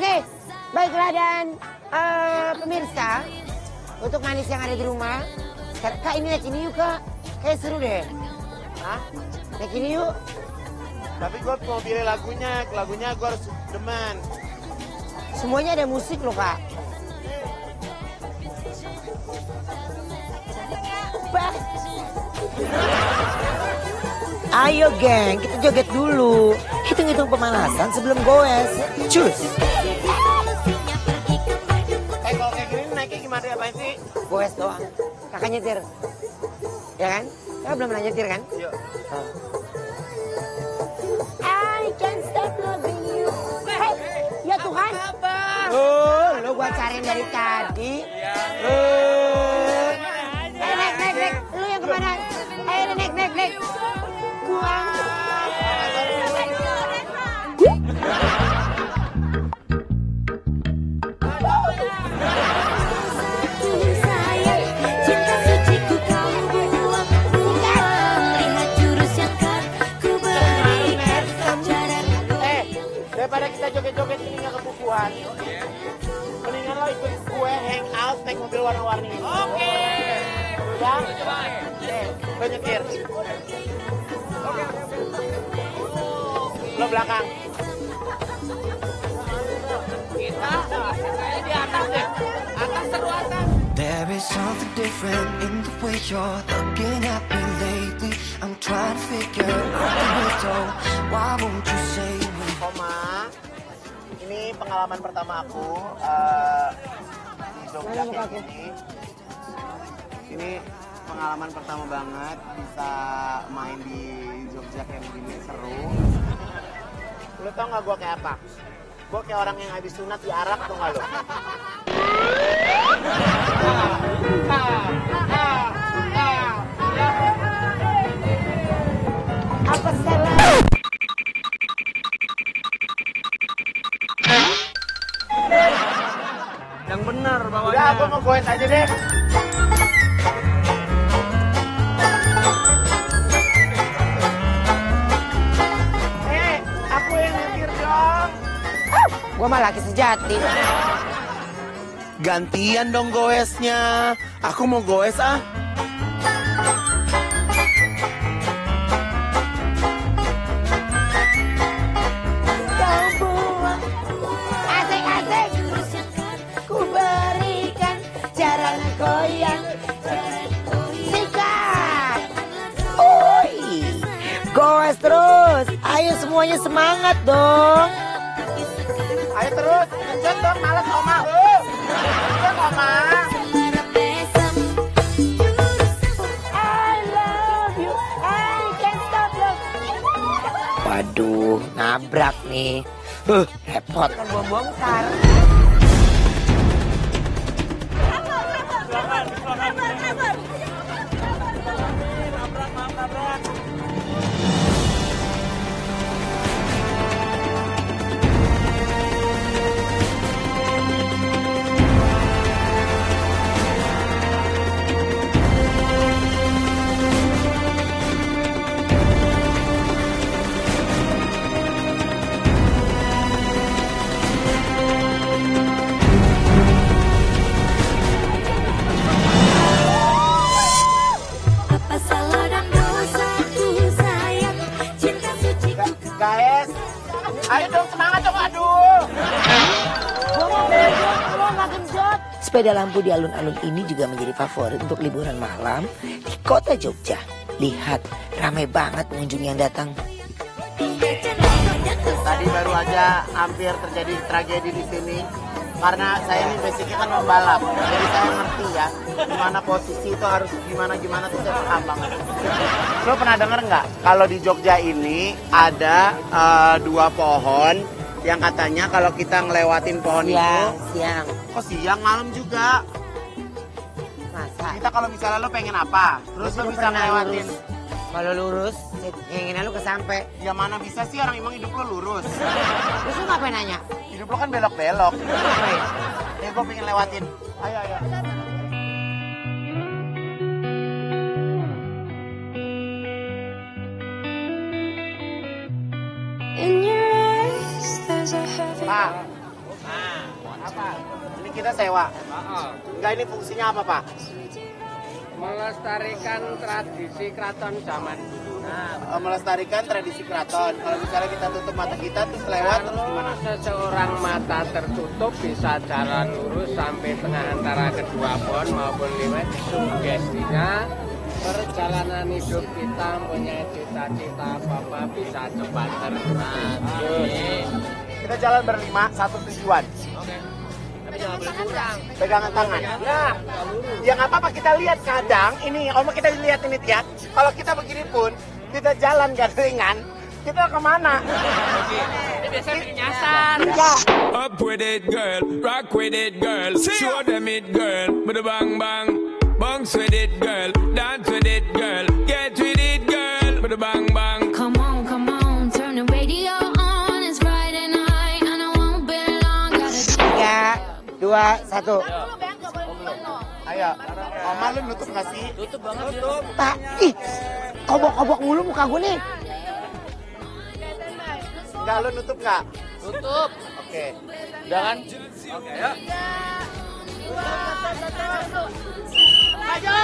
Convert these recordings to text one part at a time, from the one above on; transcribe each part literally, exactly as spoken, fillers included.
Oke, baiklah dan uh, pemirsa, untuk manis yang ada di rumah, Kak ini naik ini yuk Kak, kayak seru deh. Hah? Naik ini yuk. Tapi gue mau pilih lagunya, lagunya gue harus demen. Semuanya ada musik loh Kak. Bah. Ayo geng, kita joget dulu. Hitung-hitung pemanasan sebelum goes. Cus. Eh kalau kayak gini naiknya gimana ya Pak sih? Goes doang. Kakak nyetir. Ya kan? Kakak belum pernah nyetir kan? Iya. Gua cariin dari tadi. Eh, nek nek nek, lu yang kemana? Eh, nek nek nek. Buang. Eh, daripada kita joget-joget ini nggak kebukuan. Mendingan lo ikut gue hangout naik mobil warna-warni. Oke. Ya. Lo nyetir. Lo belakang. Kita kayak di atas ya. Atas seru atas. There is something different in the way you're looking at me lately. I'm trying to figure out the window. Why won't you say we? Oma. Ini pengalaman pertama aku uh, di Jogja kayak gini. Ini pengalaman pertama banget bisa main di Jogja kayak begini, seru. Lu tau gak gue kayak apa? Gue kayak orang yang habis sunat di Arab, tau gak lu? Apa salah? Yang benar bawahnya. Udah, aku mau goes aja deh. Eh, aku yang nyetir dong. Uh, gua malah laki sejati. Gantian dong goesnya. Aku mau goes ah. Goes terus, ayo semuanya semangat dong. Ayo terus, kenceng dong, males Oma. Uh. Kenceng Oma. I love you, I can't stop love. Waduh, nabrak nih. Uh, repot. Kan gua bongkar. Nabrak, nabrak, nabrak. Nabrak, nabrak. Guys, ayo dong semangat dong, aduh. Gua mau ngejot, gua nggak genjot. Sepeda lampu di alun-alun ini juga menjadi favorit untuk liburan malam di kota Jogja. Lihat, ramai banget pengunjung yang datang. Tadi baru aja hampir terjadi tragedi di sini. Karena saya ini basicnya kan membalap, jadi saya ngerti ya gimana posisi itu harus gimana-gimana tuh saya paham banget. Lo pernah denger nggak kalau di Jogja ini ada uh, dua pohon yang katanya kalau kita ngelewatin pohon siang, itu siang. Kok siang malam juga? Masa? Kita kalau misalnya lo pengen apa, terus lo bisa ngelewatin. Kalau lurus, inginnya lu kesampe. Ya mana bisa sih orang emang hidup lu lurus. Terus lu ngapain nanya? Hidup lu kan belok-belok. Ya gue pengen lewatin. Ayo, ayo. Pak, kita sewa. Enggak, ini fungsinya apa, Pak? Melestarikan tradisi keraton zaman dulu. Nah, melestarikan tradisi keraton. Kalau misalnya kita tutup mata kita terus lewat, terus gimana? Seseorang mata tertutup bisa jalan lurus sampai tengah antara kedua pon maupun liwet. Sugestinya perjalanan hidup kita punya cita-cita apa bisa cepat tercapai. Kita jalan berlima satu tujuan. Oke. Tapi jangan berkurang. Pegangan tangan. Nah, ya nggak apa-apa, kita lihat kadang ini, om kita lihat ini ya. Kalau kita begini pun kita jalan gak ringan, kita kemana? Ini biasanya bikin nyasar. Up with it girl, rock with it girl, show them it girl, bada bang bang. Bounce with it girl, dance with it girl, get with it girl, bada bang bang. Come on, come on, turn the radio on, it's Friday night and I won't be long. Tiga, dua, satu. Ayo, Oma lu nutup nggak sih? Nutup banget. Nutup. Tak, ih, kobok-kobok mulu muka gue nih. Enggak, lu nutup nggak? Nutup. Oke, udah kan? Oke, ayo. Maju.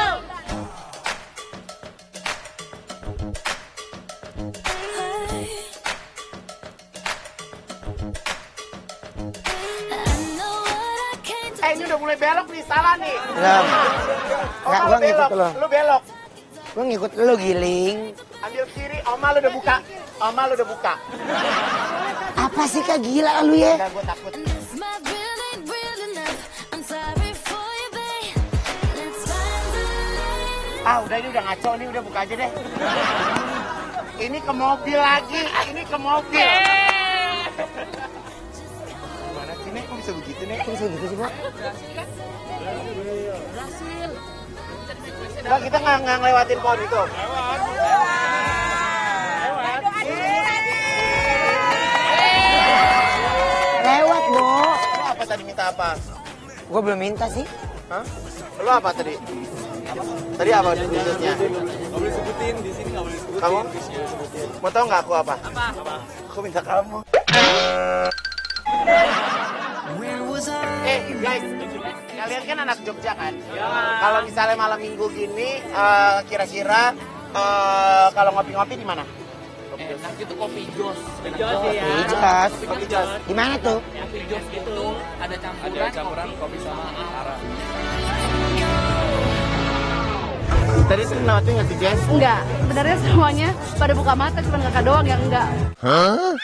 Eh, ini udah mulai belok nih, salah nih. Belum. Oh, Nggak, gua ngikut lo. Lu belok. Gua ngikut lu, giling. Ambil kiri, Oma lu udah buka. Oma lu udah buka. Apa sih, Kak, gila lu ya? Enggak, gua takut. Ah, udah, ini udah ngaco, ini udah buka aja deh. Ini ke mobil lagi, ini ke mobil. Gimana sih, Nek? Kok bisa begitu, Nek? Kok bisa begitu sih, Pak? Berhasil, kan? Berhasil. Mbak, kita nggak ngelewatin pohon itu? Lewat. Lewat. Lewat, Bu. Lu apa tadi minta apa? Gua belum minta sih. Hah? Lu apa tadi? Tadi apa khususnya? Gak boleh sebutin, di sini gak boleh sebutin. Kamu? Mau tau gak aku apa? Apa? Aku minta kamu. Eh, guys, kalian kan anak Jogja kan? Ya. Kalau misalnya malam minggu gini, kira-kira uh, uh, kalau ngopi-ngopi di mana? Enak itu kopi jos. Kopi jos ya. Kopi jos. Di mana tuh? Kopi jos itu ada campuran, ada campuran kopi, kopi sama arah. Tadi tuh nawatin nggak sih, Jess? Enggak, sebenarnya semuanya pada buka mata, cuma kakak doang yang enggak. Hah?